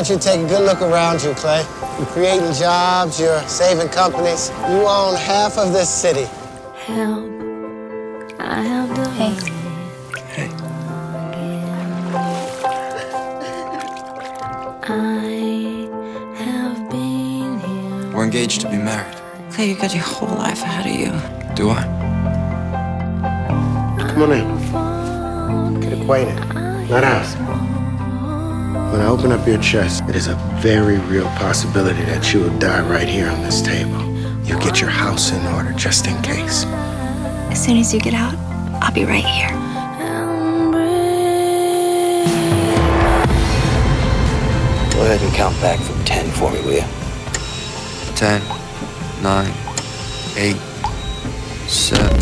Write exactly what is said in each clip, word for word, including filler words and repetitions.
want you to take a good look around you, Clay. You're creating jobs, you're saving companies. You own half of this city. Help, I have the hey. Hey. I have been here. We're engaged to be married. Clay, you got your whole life ahead of you. Do I? Come on in. Get acquainted. Not out. When I open up your chest, it is a very real possibility that you will die right here on this table. You get your house in order, just in case. As soon as you get out, I'll be right here. Go ahead and count back from ten for me, will you? Ten, nine, eight, seven.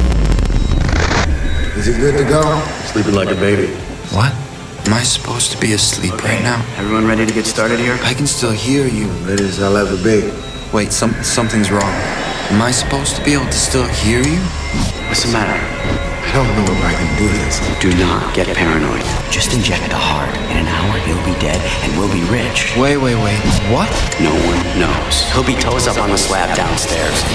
Is it good to go? Sleeping like a baby. What? Am I supposed to be asleep okay. right now? Everyone ready to get started here? I can still hear you. Late as I'll ever be. Wait, some, something's wrong. Am I supposed to be able to still hear you? What's the matter? I don't know if I can do this. Do not get paranoid. Just inject the heart. In an hour, he'll be dead and we'll be rich. Wait, wait, wait. What? No one knows. He'll be toes up on the slab downstairs.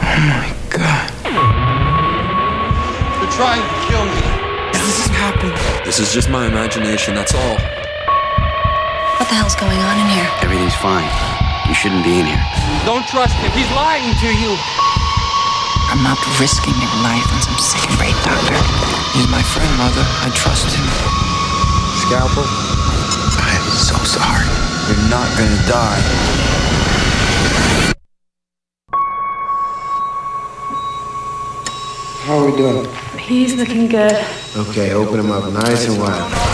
Oh my God. Trying to kill me. This is happening. This is just my imagination, that's all. What the hell's going on in here? Everything's fine. You shouldn't be in here. Don't trust him. He's lying to you. I'm not risking your life on some second-rate doctor. He's my friend, Mother. I trust him. Scalpel? I am so sorry. You're not gonna die. How are we doing? He's looking good. Okay, open him up nice and wide.